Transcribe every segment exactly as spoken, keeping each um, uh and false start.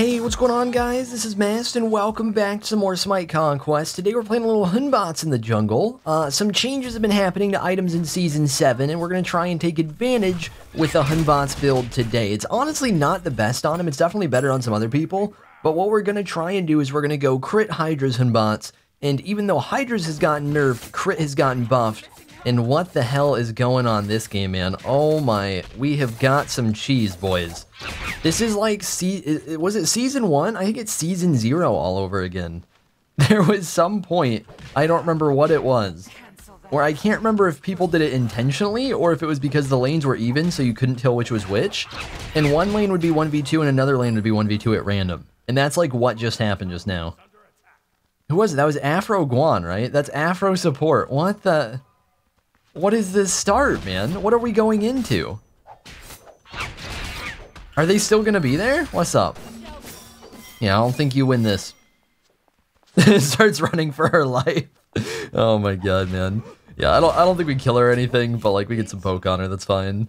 Hey, what's going on, guys? This is Mast, and welcome back to some more Smite Conquest. Today we're playing a little Hun Batz in the jungle. Uh, some changes have been happening to items in Season seven, and we're going to try and take advantage with the Hun Batz build today. It's honestly not the best on him. It's definitely better on some other people. But what we're going to try and do is we're going to go crit Hydra's Hun Batz. And even though Hydra's has gotten nerfed, crit has gotten buffed. And what the hell is going on this game, man? Oh my, we have got some cheese, boys. This is like, se was it season one? I think it's season zero all over again. There was some point, I don't remember what it was, or I can't remember if people did it intentionally or if it was because the lanes were even so you couldn't tell which was which. And one lane would be one v two and another lane would be one v two at random. And that's like what just happened just now. Who was it? That was Afro Guan, right? That's Afro support. What the... What is this start, man? What are we going into? Are they still gonna be there? What's up? Yeah, I don't think you win this. Starts running for her life. Oh my god, man. Yeah, I don't I don't think we kill her or anything, but like we get some poke on her, that's fine.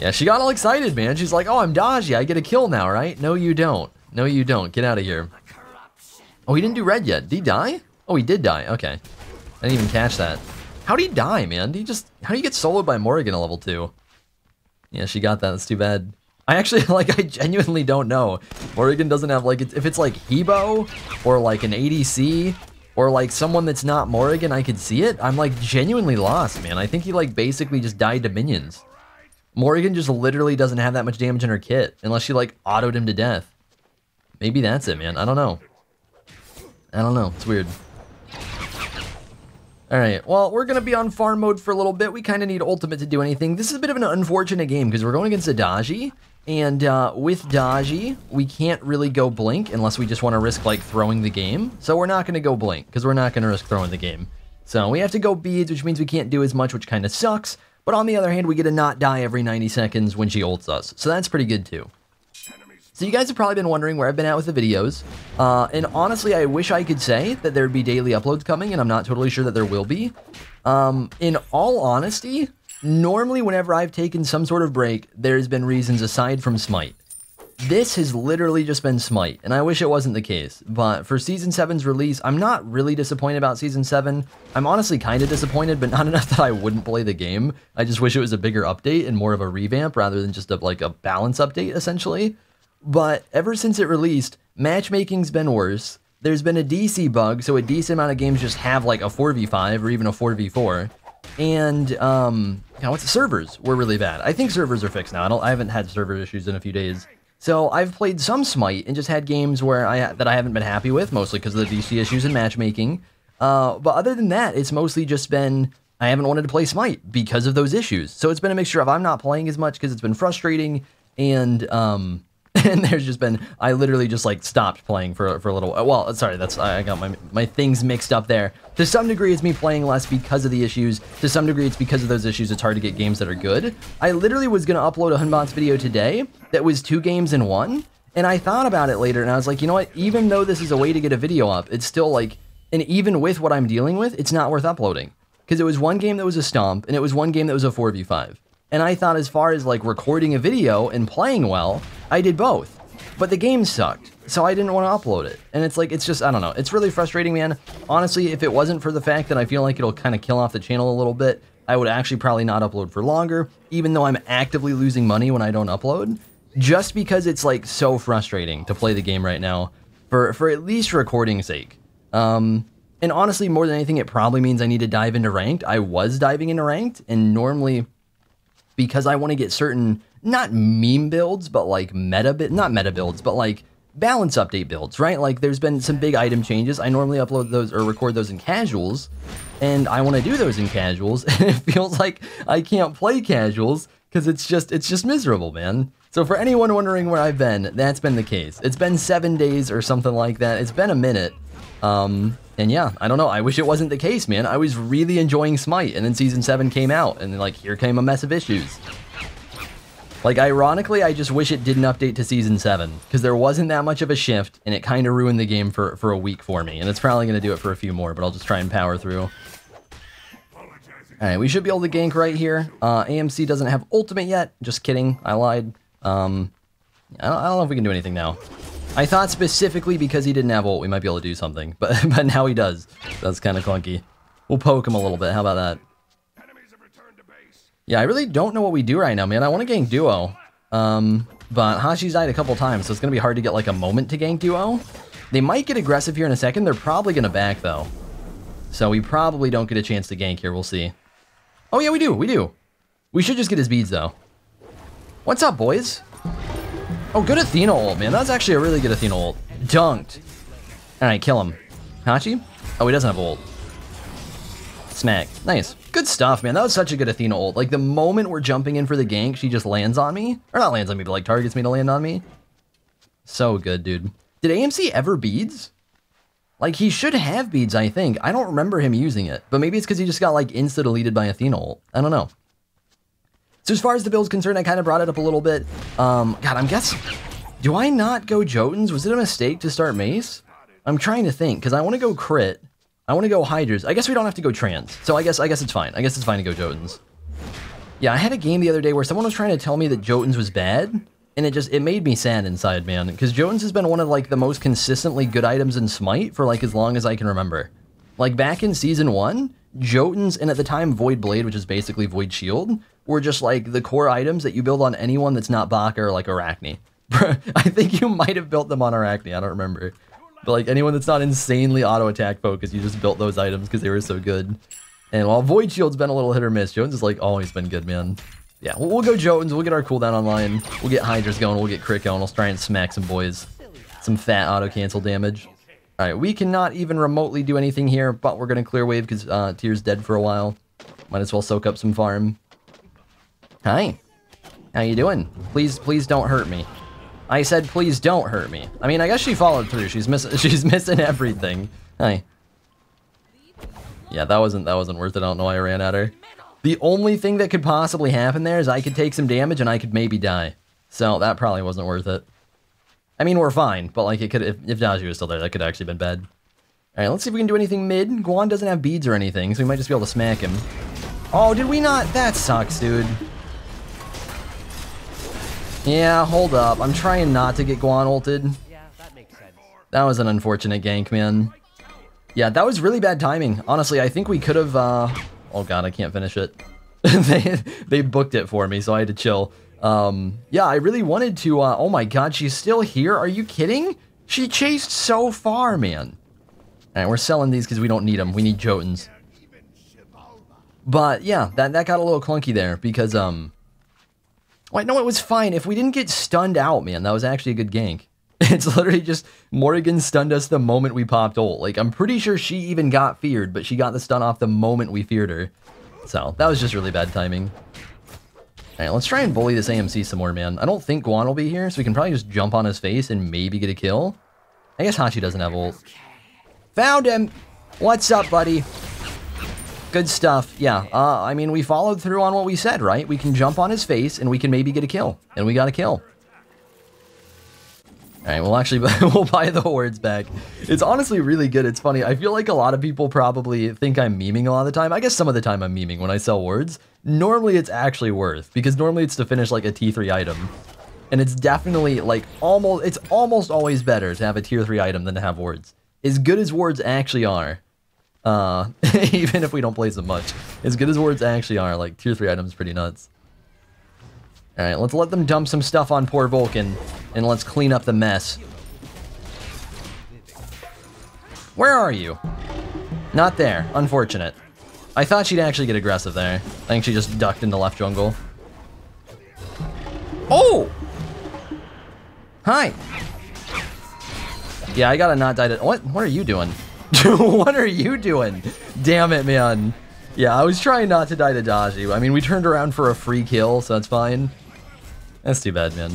Yeah, she got all excited, man. She's like, oh, I'm Daji, I get a kill now, right? No, you don't. No, you don't. Get out of here. Oh, he didn't do red yet. Did he die? Oh, he did die. Okay. I didn't even catch that. How do you die, man? Do you just how do you get soloed by Morrigan at level two? Yeah, she got that. That's too bad. I actually like I genuinely don't know. Morrigan doesn't have like if it's like Hebo or like an A D C or like someone that's not Morrigan. I could see it. I'm like genuinely lost, man. I think he like basically just died to minions. Morrigan just literally doesn't have that much damage in her kit unless she like autoed him to death. Maybe that's it, man. I don't know. I don't know. It's weird. Alright, well, we're going to be on farm mode for a little bit. We kind of need ultimate to do anything. This is a bit of an unfortunate game because we're going against a Daji. And uh, with Daji, we can't really go blink unless we just want to risk, like, throwing the game. So we're not going to go blink because we're not going to risk throwing the game. So we have to go beads, which means we can't do as much, which kind of sucks. But on the other hand, we get to not die every ninety seconds when she ults us. So that's pretty good, too. So you guys have probably been wondering where I've been at with the videos, uh, and honestly, I wish I could say that there'd be daily uploads coming, and I'm not totally sure that there will be. Um, in all honesty, normally whenever I've taken some sort of break, there's been reasons aside from Smite. This has literally just been Smite, and I wish it wasn't the case, but for Season seven's release, I'm not really disappointed about Season seven. I'm honestly kind of disappointed, but not enough that I wouldn't play the game. I just wish it was a bigger update and more of a revamp rather than just a, like a balance update, essentially. But ever since it released, matchmaking's been worse. There's been a D C bug, so a decent amount of games just have like a four v five or even a four v four. And um, now it's servers were really bad. I think servers are fixed now. I, don't, I haven't had server issues in a few days. So I've played some Smite and just had games where I that I haven't been happy with, mostly because of the D C issues and matchmaking. Uh, but other than that, it's mostly just been I haven't wanted to play Smite because of those issues. So it's been a mixture of I'm not playing as much because it's been frustrating and. Um, And there's just been, I literally just like stopped playing for, for a little while. Well, sorry, that's, I got my, my things mixed up there. To some degree, it's me playing less because of the issues. To some degree, it's because of those issues. It's hard to get games that are good. I literally was going to upload a Hun Batz video today that was two games in one. And I thought about it later and I was like, you know what? Even though this is a way to get a video up, it's still like, and even with what I'm dealing with, it's not worth uploading. Because it was one game that was a stomp and it was one game that was a four v five. And I thought as far as like recording a video and playing well, I did both. But the game sucked, so I didn't want to upload it. And it's like, it's just, I don't know. It's really frustrating, man. Honestly, if it wasn't for the fact that I feel like it'll kind of kill off the channel a little bit, I would actually probably not upload for longer, even though I'm actively losing money when I don't upload. Just because it's like so frustrating to play the game right now, for, for at least recording's sake. Um... And honestly, more than anything, it probably means I need to dive into ranked. I was diving into ranked, and normally... because I want to get certain, not meme builds, but like meta, not meta builds, but like balance update builds, right? Like there's been some big item changes. I normally upload those or record those in casuals, and I want to do those in casuals. And it feels like I can't play casuals because it's just, it's just miserable, man. So for anyone wondering where I've been, that's been the case. It's been seven days or something like that. It's been a minute. Um, and yeah, I don't know. I wish it wasn't the case, man. I was really enjoying Smite, and then Season seven came out, and then, like, here came a mess of issues. Like, ironically, I just wish it didn't update to Season seven, because there wasn't that much of a shift, and it kind of ruined the game for, for a week for me, and it's probably going to do it for a few more, but I'll just try and power through. Alright, we should be able to gank right here. Uh, A M C doesn't have ultimate yet. Just kidding. I lied. Um, I don't, I don't know if we can do anything now. I thought specifically because he didn't have ult, we might be able to do something, but but now he does. That's kind of clunky. We'll poke him a little bit. How about that? Yeah, I really don't know what we do right now, man. I want to gank duo, um, but Hachi's died a couple times, so it's going to be hard to get like a moment to gank duo. They might get aggressive here in a second. They're probably going to back, though. So we probably don't get a chance to gank here. We'll see. Oh, yeah, we do. We do. We should just get his beads, though. What's up, boys? Oh, good Athena ult, man. That's actually a really good Athena ult. Dunked. All right, kill him. Hachi? Oh, he doesn't have ult. Smack. Nice. Good stuff, man. That was such a good Athena ult. Like, the moment we're jumping in for the gank, she just lands on me. Or not lands on me, but, like, targets me to land on me. So good, dude. Did A M C ever beads? Like, he should have beads, I think. I don't remember him using it. But maybe it's because he just got, like, insta-deleted by Athena ult. I don't know. So as far as the build's concerned, I kind of brought it up a little bit. Um, God, I'm guessing... Do I not go Jotuns? Was it a mistake to start Mace? I'm trying to think, because I want to go Crit. I want to go Hydras. I guess we don't have to go Trans. So I guess I guess it's fine. I guess it's fine to go Jotuns. Yeah, I had a game the other day where someone was trying to tell me that Jotuns was bad. And it just, it made me sad inside, man. Because Jotuns has been one of, like, the most consistently good items in Smite for, like, as long as I can remember. Like, back in Season one, Jotuns, and at the time, Void Blade, which is basically Void Shield, were just, like, the core items that you build on anyone that's not Bakker or, like, Arachne. I think you might have built them on Arachne, I don't remember. But, like, anyone that's not insanely auto-attack focused, you just built those items because they were so good. And while Void Shield's been a little hit or miss, Jotuns has, like, always been good, man. Yeah, we'll, we'll go Jotuns, we'll get our cooldown online, we'll get Hydras going, we'll get Crit going, we'll try and smack some boys. Some fat auto-cancel damage. Alright, we cannot even remotely do anything here, but we're gonna clear wave because uh, Tyr's dead for a while. Might as well soak up some farm. Hi. How you doing? Please, please don't hurt me. I said please don't hurt me. I mean, I guess she followed through, she's, miss she's missing everything. Hi. Yeah, that wasn't, that wasn't worth it, I don't know why I ran at her. The only thing that could possibly happen there is I could take some damage and I could maybe die. So that probably wasn't worth it. I mean, we're fine, but like it could, if, if Daji was still there, that could have actually been bad. All right, let's see if we can do anything mid. Guan doesn't have beads or anything, so we might just be able to smack him. Oh, did we not? That sucks, dude. Yeah, hold up. I'm trying not to get Guan ulted. Yeah, that makes sense. That was an unfortunate gank, man. Yeah, that was really bad timing. Honestly, I think we could have... Uh, Oh god, I can't finish it. they, they booked it for me, so I had to chill. Um, yeah, I really wanted to... Uh, oh my god, she's still here? Are you kidding? She chased so far, man. Alright, we're selling these because we don't need them. We need Jotuns. But, yeah, that, that got a little clunky there, because... um. Wait, no, it was fine. If we didn't get stunned out, man, that was actually a good gank. It's literally just Morrigan stunned us the moment we popped ult. Like, I'm pretty sure she even got feared, but she got the stun off the moment we feared her. So, that was just really bad timing. Alright, let's try and bully this A M C some more, man. I don't think Guan will be here, so we can probably just jump on his face and maybe get a kill. I guess Hachi doesn't have ult. Found him! What's up, buddy? Good stuff. Yeah, uh, I mean, we followed through on what we said, right? We can jump on his face, and we can maybe get a kill. And we got a kill. Alright, we'll actually we'll buy the words back. It's honestly really good. It's funny. I feel like a lot of people probably think I'm memeing a lot of the time. I guess some of the time I'm memeing when I sell words. Normally it's actually worth, because normally it's to finish like a tier three item. And it's definitely like almost, it's almost always better to have a tier three item than to have words. As good as words actually are, uh, even if we don't play so much, as good as words actually are, like tier three items pretty nuts. Alright, let's let them dump some stuff on poor Vulcan, and let's clean up the mess. Where are you? Not there. Unfortunate. I thought she'd actually get aggressive there. I think she just ducked into left jungle. Oh! Hi! Yeah, I gotta not die to- What? What are you doing? What are you doing? Damn it, man. Yeah, I was trying not to die to Daji. I mean, we turned around for a free kill, so that's fine. That's too bad, man.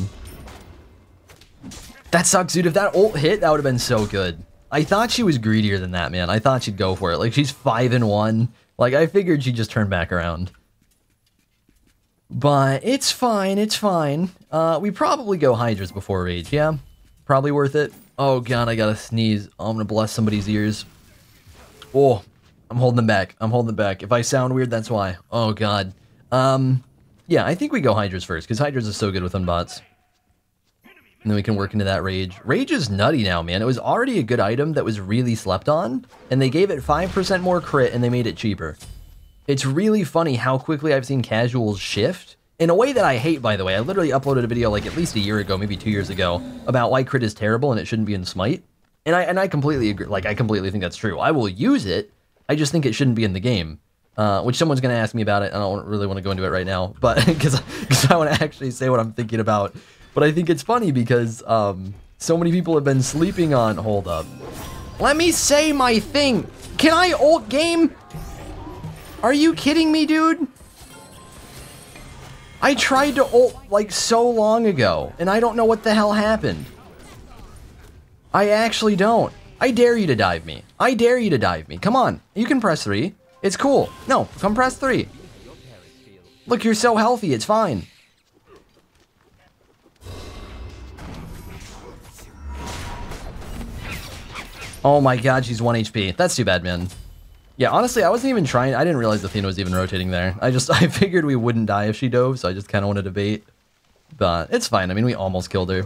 That sucks, dude. If that ult hit, that would have been so good. I thought she was greedier than that, man. I thought she'd go for it. Like, she's five and one. Like, I figured she'd just turn back around. But it's fine. It's fine. Uh, we probably go Hydras before Rage, yeah? Probably worth it. Oh, God, I gotta sneeze. Oh, I'm gonna bless somebody's ears. Oh, I'm holding them back. I'm holding them back. If I sound weird, that's why. Oh, God. Um, yeah, I think we go Hydras first, because Hydras is so good with Hun Batz. And then we can work into that Rage. Rage is nutty now, man. It was already a good item that was really slept on, and they gave it five percent more crit and they made it cheaper. It's really funny how quickly I've seen casuals shift in a way that I hate, by the way. I literally uploaded a video like at least a year ago, maybe two years ago, about why crit is terrible and it shouldn't be in Smite. And I, and I completely agree. Like, I completely think that's true. I will use it. I just think it shouldn't be in the game. Uh, which someone's going to ask me about it. I don't really want to go into it right now, but because I want to actually say what I'm thinking about. But I think it's funny because um, so many people have been sleeping on... Hold up. Let me say my thing. Can I ult game? Are you kidding me, dude? I tried to ult like so long ago, and I don't know what the hell happened. I actually don't. I dare you to dive me. I dare you to dive me. Come on. You can press three. It's cool. No, come press three. Look, you're so healthy. It's fine. Oh my god, she's one H P. That's too bad, man. Yeah, honestly, I wasn't even trying. I didn't realize Athena was even rotating there. I just, I figured we wouldn't die if she dove, so I just kind of wanted to bait. But it's fine. I mean, we almost killed her.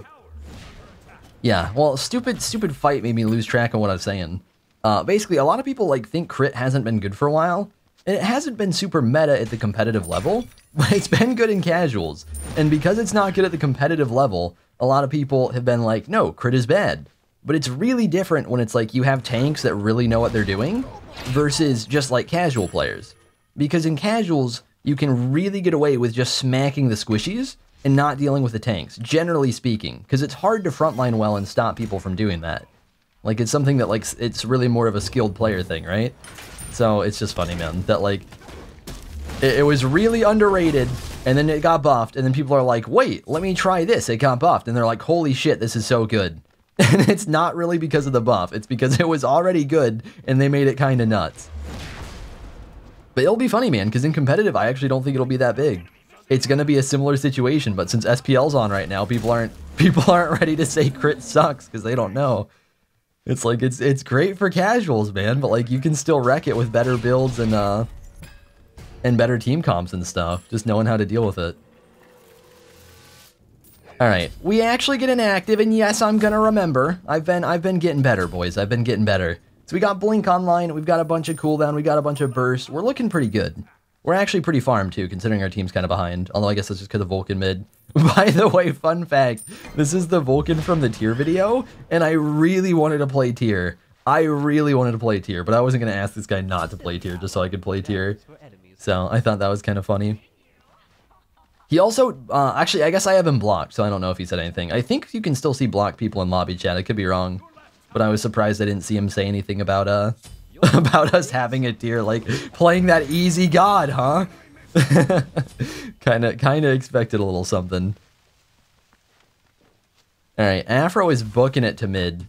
Yeah, well, stupid, stupid fight made me lose track of what I was saying. Uh, basically, a lot of people like think crit hasn't been good for a while, and it hasn't been super meta at the competitive level, but it's been good in casuals. And because it's not good at the competitive level, a lot of people have been like, no, crit is bad. But it's really different when it's like you have tanks that really know what they're doing versus just like casual players. Because in casuals, you can really get away with just smacking the squishies and not dealing with the tanks, generally speaking, because it's hard to frontline well and stop people from doing that. Like, it's something that, like, it's really more of a skilled player thing, right? So it's just funny, man, that, like, it, it was really underrated, and then it got buffed, and then people are like, wait, let me try this. It got buffed, and they're like, holy shit, this is so good. And it's not really because of the buff. It's because it was already good, and they made it kind of nuts. But it'll be funny, man, because in competitive, I actually don't think it'll be that big. It's going to be a similar situation, but since S P L's on right now, people aren't, people aren't ready to say crit sucks because they don't know. It's like, it's it's great for casuals, man, but like you can still wreck it with better builds and uh and better team comps and stuff, just knowing how to deal with it. All right, we actually get inactive, and yes, I'm gonna remember. I've been I've been getting better, boys. I've been getting better. So we got Blink online, we've got a bunch of cooldown, we got a bunch of burst. We're looking pretty good. We're actually pretty farmed too, considering our team's kind of behind. Although I guess that's just because of Vulcan mid. By the way, fun fact, this is the Vulcan from the Tyr video, and I really wanted to play Tyr. I really wanted to play Tyr, but I wasn't going to ask this guy not to play Tyr just so I could play Tyr. So I thought that was kind of funny. He also, uh, actually, I guess I have him blocked, so I don't know if he said anything. I think you can still see blocked people in lobby chat. I could be wrong, but I was surprised I didn't see him say anything about uh about us having a Tyr, like playing that easy god, huh? kind of kind of expected a little something. All right, Afro is booking it to mid.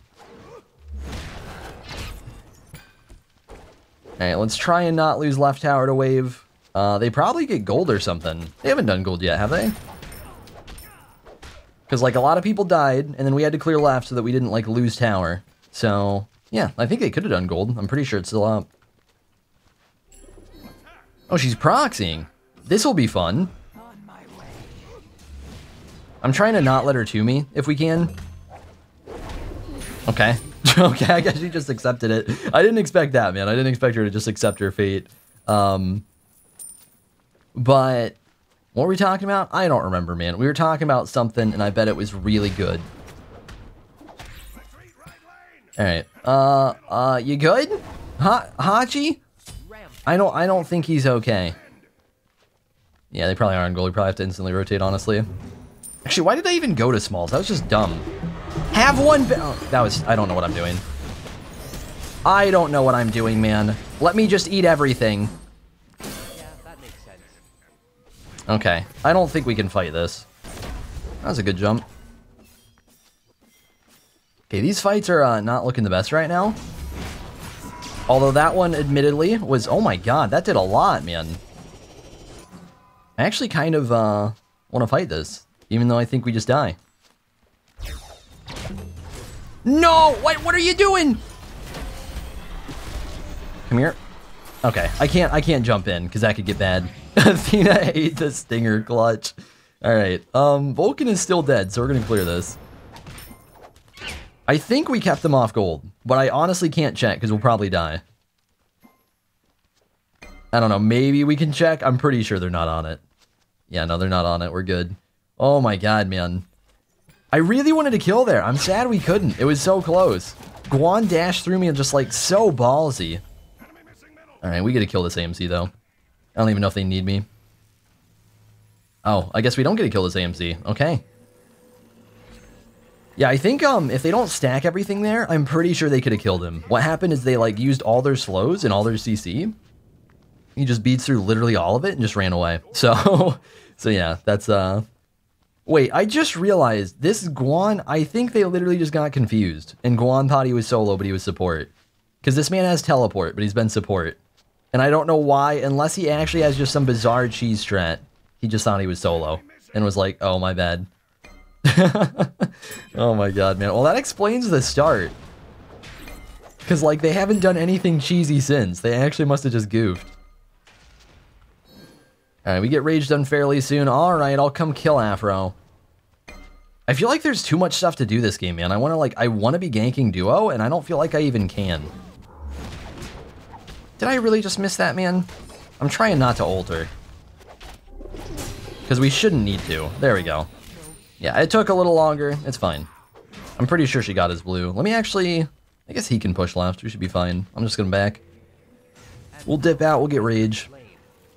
All right, let's try and not lose left tower to wave. Uh, they probably get gold or something. They haven't done gold yet, have they? Because like a lot of people died, and then we had to clear left so that we didn't like lose tower. So yeah, I think they could have done gold. I'm pretty sure it's still up. Oh, she's proxying. This will be fun. I'm trying to not let her to me, if we can. Okay. Okay, I guess she just accepted it. I didn't expect that, man. I didn't expect her to just accept her fate. Um, but what were we talking about? I don't remember, man. We were talking about something, and I bet it was really good. All right. Uh, uh, you good? Ha Hachi? I don't, I don't think he's okay. Yeah, they probably aren't goal. We probably have to instantly rotate, honestly. Actually, why did I even go to smalls? That was just dumb. Have one... Oh, that was... I don't know what I'm doing. I don't know what I'm doing, man. Let me just eat everything. Yeah, that makes sense. Okay. I don't think we can fight this. That was a good jump. Okay, these fights are uh, not looking the best right now. Although that one, admittedly, was... Oh my god, that did a lot, man. I actually kind of uh, want to fight this, even though I think we just die. No! What, what are you doing? Come here. Okay, I can't, I can't jump in, because that could get bad. Athena ate the stinger clutch. Alright, um, Vulcan is still dead, so we're going to clear this. I think we kept them off gold, but I honestly can't check because we'll probably die. I don't know, maybe we can check. I'm pretty sure they're not on it. Yeah, no, they're not on it. We're good. Oh my god, man. I really wanted to kill there. I'm sad we couldn't. It was so close. Guan dashed through me and just like so ballsy. Alright, we get to kill this A M C though. I don't even know if they need me. Oh, I guess we don't get to kill this A M C. Okay. Yeah, I think um, if they don't stack everything there, I'm pretty sure they could have killed him. What happened is they like used all their slows and all their C C. He just beats through literally all of it and just ran away. So, so yeah, that's... uh. Wait, I just realized this Guan, I think they literally just got confused. And Guan thought he was solo, but he was support. Because this man has teleport, but he's been support. And I don't know why, unless he actually has just some bizarre cheese strat. He just thought he was solo and was like, oh, my bad. Oh, my God, man. Well, that explains the start. Because, like, they haven't done anything cheesy since. They actually must have just goofed. All right, we get Rage done fairly soon. All right, I'll come kill Afro. I feel like there's too much stuff to do this game, man. I want to, like, I want to be ganking duo, and I don't feel like I even can. Did I really just miss that, man? I'm trying not to ult her. Because we shouldn't need to. There we go. Yeah, it took a little longer. It's fine. I'm pretty sure she got his blue. Let me actually... I guess he can push left. We should be fine. I'm just going to back. We'll dip out. We'll get Rage.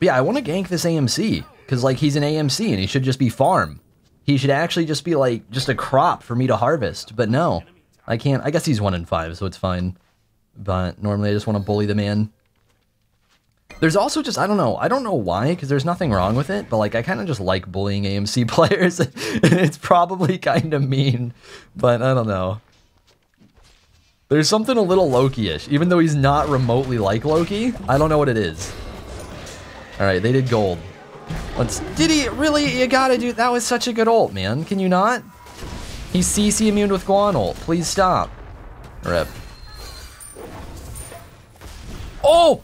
But yeah, I want to gank this A M C. Because, like, he's an A M C and he should just be farm. He should actually just be, like, just a crop for me to harvest. But no, I can't. I guess he's one in five, so it's fine. But normally I just want to bully the man. There's also just, I don't know, I don't know why, because there's nothing wrong with it, but like I kind of just like bullying A M C players. It's probably kind of mean, but I don't know. There's something a little Loki-ish, even though he's not remotely like Loki. I don't know what it is. Alright, they did gold. Let's, did he, really, you gotta do, that was such a good ult, man. Can you not? He's C C immuned with Guan ult, please stop. Rip. Oh!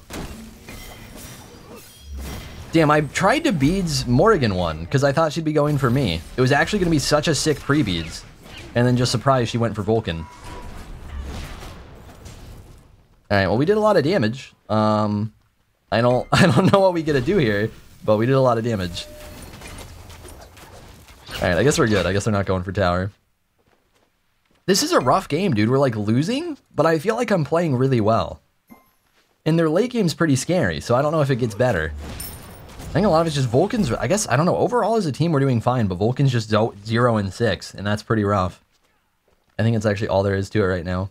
Damn, I tried to beads Morrigan one, because I thought she'd be going for me. It was actually going to be such a sick pre-beads. And then just surprised she went for Vulcan. Alright, well we did a lot of damage. Um, I don't I don't know what we get to do here, but we did a lot of damage. Alright, I guess we're good. I guess they're not going for tower. This is a rough game, dude. We're like losing, but I feel like I'm playing really well. And their late game's pretty scary, so I don't know if it gets better. I think a lot of it's just Vulcans, I guess, I don't know, overall as a team we're doing fine, but Vulcans just zero and six, and that's pretty rough. I think it's actually all there is to it right now.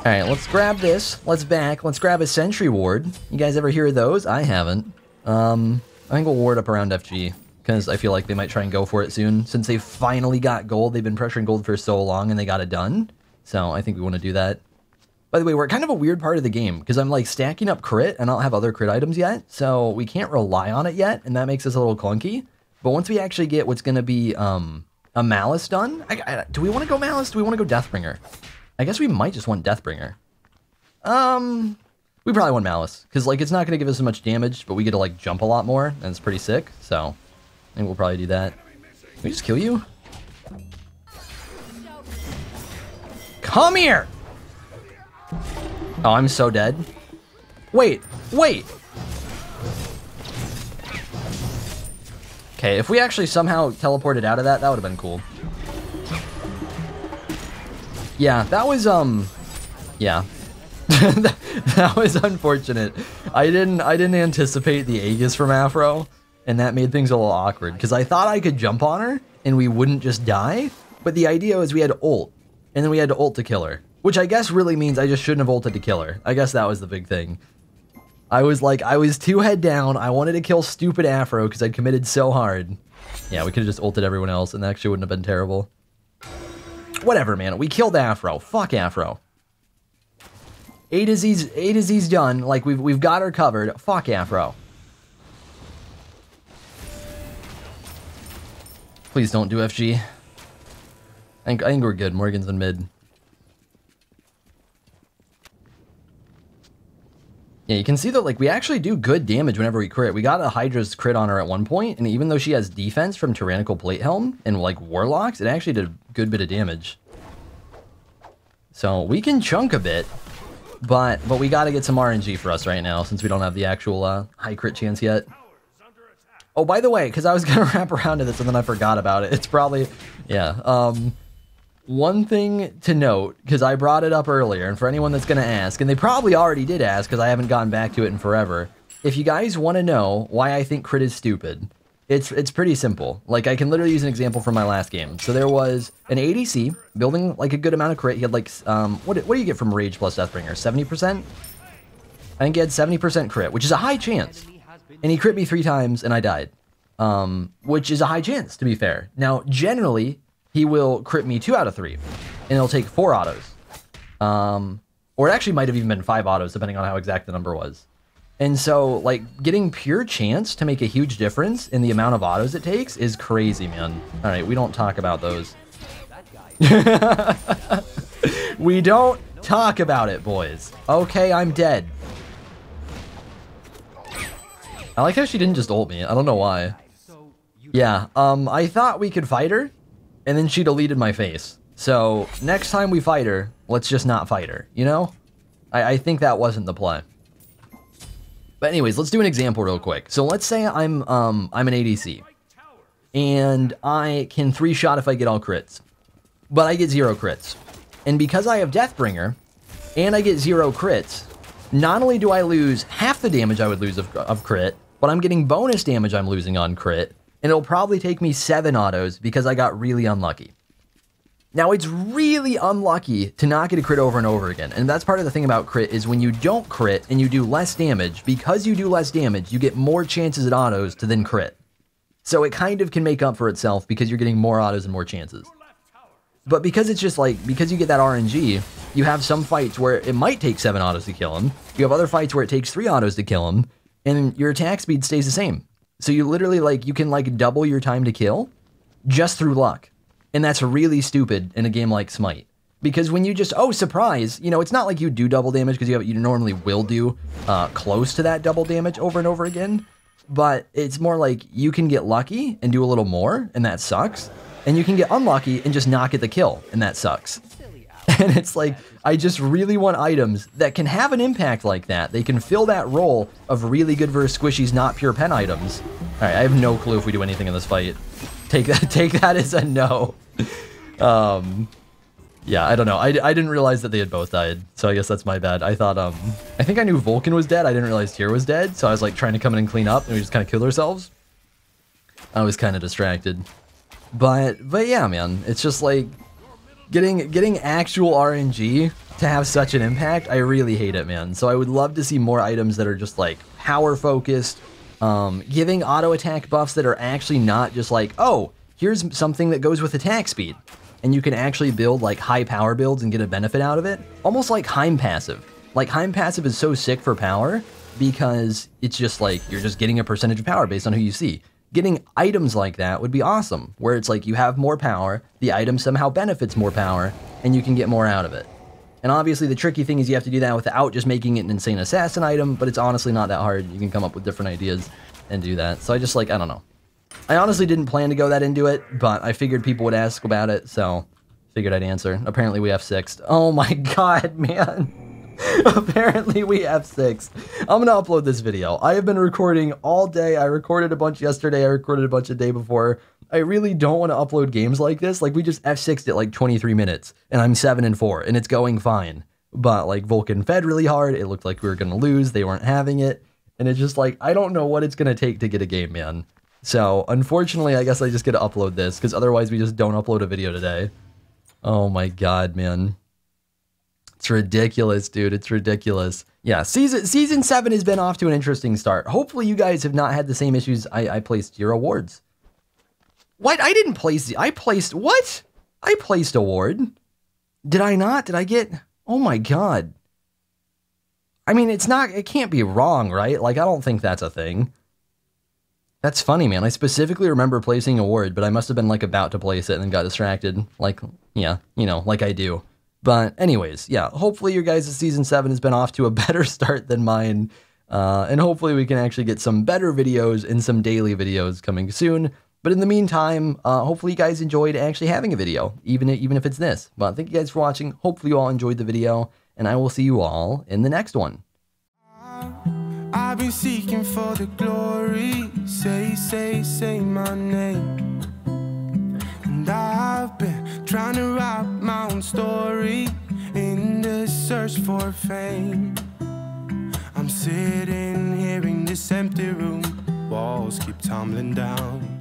Alright, let's grab this, let's back, let's grab a sentry ward. You guys ever hear of those? I haven't. Um, I think we'll ward up around F G, because I feel like they might try and go for it soon. Since they finally got gold, they've been pressuring gold for so long and they got it done. So I think we want to do that. By the way, we're kind of a weird part of the game because I'm like stacking up crit and I don't have other crit items yet, so we can't rely on it yet, and that makes us a little clunky. But once we actually get what's going to be um, a Malice done, I, I, do we want to go Malice? Do we want to go Deathbringer? I guess we might just want Deathbringer. Um, we probably want Malice because like it's not going to give us as much damage, but we get to like jump a lot more, and it's pretty sick. So I think we'll probably do that. Can we just kill you? Come here! Oh, I'm so dead. Wait, wait! Okay, if we actually somehow teleported out of that, that would have been cool. Yeah, that was, um... yeah. that, that was unfortunate. I didn't, I didn't anticipate the Aegis from Afro, and that made things a little awkward, because I thought I could jump on her, and we wouldn't just die, but the idea was we had ult, and then we had to ult to kill her. Which I guess really means I just shouldn't have ulted to kill her. I guess that was the big thing. I was like, I was two head down. I wanted to kill stupid Afro because I'd committed so hard. Yeah, we could have just ulted everyone else and that actually wouldn't have been terrible. Whatever, man. We killed Afro. Fuck Afro. A to Z's, A to Z's done. Like, we've, we've got her covered. Fuck Afro. Please don't do F G. I think, I think we're good. Morgan's in mid. Yeah, you can see that like we actually do good damage whenever we crit. We got a Hydra's crit on her at one point, and even though she has defense from Tyrannical Plate Helm and like Warlocks, it actually did a good bit of damage. So we can chunk a bit, but but we got to get some R N G for us right now since we don't have the actual uh, high crit chance yet. Oh, by the way, because I was gonna wrap around to this and then I forgot about it. It's probably, yeah. Um, one thing to note, because I brought it up earlier, and for anyone that's gonna ask, and they probably already did ask because I haven't gotten back to it in forever. If you guys want to know why I think crit is stupid, it's it's pretty simple. Like I can literally use an example from my last game. So there was an A D C building like a good amount of crit. He had like um, what what do you get from Rage plus Deathbringer? seventy percent. I think he had seventy percent crit, which is a high chance. And he crit me three times and I died, um, which is a high chance, to be fair. Now, generally, he will crit me two out of three, and it'll take four autos. Um, or it actually might have even been five autos, depending on how exact the number was. And so, like, getting pure chance to make a huge difference in the amount of autos it takes is crazy, man. All right, we don't talk about those. We don't talk about it, boys. Okay, I'm dead. I like how she didn't just ult me. I don't know why. Yeah, um, I thought we could fight her, and then she deleted my face. So next time we fight her, let's just not fight her, you know? I, I think that wasn't the play. But anyways, let's do an example real quick. So let's say I'm, um, I'm an A D C, and I can three-shot if I get all crits, but I get zero crits. And because I have Deathbringer, and I get zero crits, not only do I lose half the damage I would lose of, of crit, but I'm getting bonus damage I'm losing on crit, and it'll probably take me seven autos because I got really unlucky. Now, it's really unlucky to not get a crit over and over again, and that's part of the thing about crit is when you don't crit and you do less damage, because you do less damage, you get more chances at autos to then crit. So it kind of can make up for itself because you're getting more autos and more chances. But because it's just like, because you get that R N G, you have some fights where it might take seven autos to kill him, you have other fights where it takes three autos to kill him, and your attack speed stays the same. So you literally like, you can like double your time to kill just through luck. And that's really stupid in a game like Smite. Because when you just, oh, surprise, you know, it's not like you do double damage because you have, you normally will do uh, close to that double damage over and over again. But it's more like you can get lucky and do a little more, and that sucks. And you can get unlucky and just not get the kill, and that sucks. And it's like, I just really want items that can have an impact like that. They can fill that role of really good versus squishy's not pure pen items. All right, I have no clue if we do anything in this fight. Take that, take that as a no. Um, yeah, I don't know. I, I didn't realize that they had both died, so I guess that's my bad. I thought, um, I think I knew Vulcan was dead. I didn't realize Tyr was dead, so I was like trying to come in and clean up, and we just kind of killed ourselves. I was kind of distracted. But, but yeah, man, it's just like getting getting actual R N G to have such an impact. I really hate it, man. So I would love to see more items that are just like power focused, um, giving auto attack buffs that are actually not just like, oh, here's something that goes with attack speed. And you can actually build like high power builds and get a benefit out of it. Almost like Heim passive. Like Heim passive is so sick for power because it's just like you're just getting a percentage of power based on who you see. Getting items like that would be awesome, where it's like you have more power, the item somehow benefits more power, and you can get more out of it. And obviously the tricky thing is you have to do that without just making it an insane assassin item, but it's honestly not that hard. You can come up with different ideas and do that. So I just like, I don't know. I honestly didn't plan to go that into it, but I figured people would ask about it, so figured I'd answer. Apparently we F six'd. Oh my god, man. Apparently we F six. I'm gonna upload this video. I have been recording all day. I recorded a bunch yesterday. I recorded a bunch the day before. I really don't want to upload games like this. Like we just F six'd at like twenty-three minutes and I'm seven and four and it's going fine. But like Vulcan fed really hard. It looked like we were gonna lose. They weren't having it. And it's just like, I don't know what it's gonna take to get a game, man. So unfortunately, I guess I just get to upload this because otherwise we just don't upload a video today. Oh my God, man. It's ridiculous, dude. It's ridiculous. Yeah, season season seven has been off to an interesting start. Hopefully you guys have not had the same issues. I, I placed your awards. What? I didn't place the I placed what? I placed award. Did I not? Did I get? Oh my god. I mean, it's not, it can't be wrong, right? Like, I don't think that's a thing. That's funny, man. I specifically remember placing award, but I must have been like about to place it and then got distracted. Like, yeah, you know, like I do. But anyways, yeah, hopefully your guys' season seven has been off to a better start than mine. Uh, and hopefully we can actually get some better videos and some daily videos coming soon. But in the meantime, uh, hopefully you guys enjoyed actually having a video, even, even if it's this. But thank you guys for watching. Hopefully you all enjoyed the video, and I will see you all in the next one. I've been seeking for the glory, say, say, say my name. And I've been trying to write my own story in the search for fame. I'm sitting here in this empty room, walls keep tumbling down.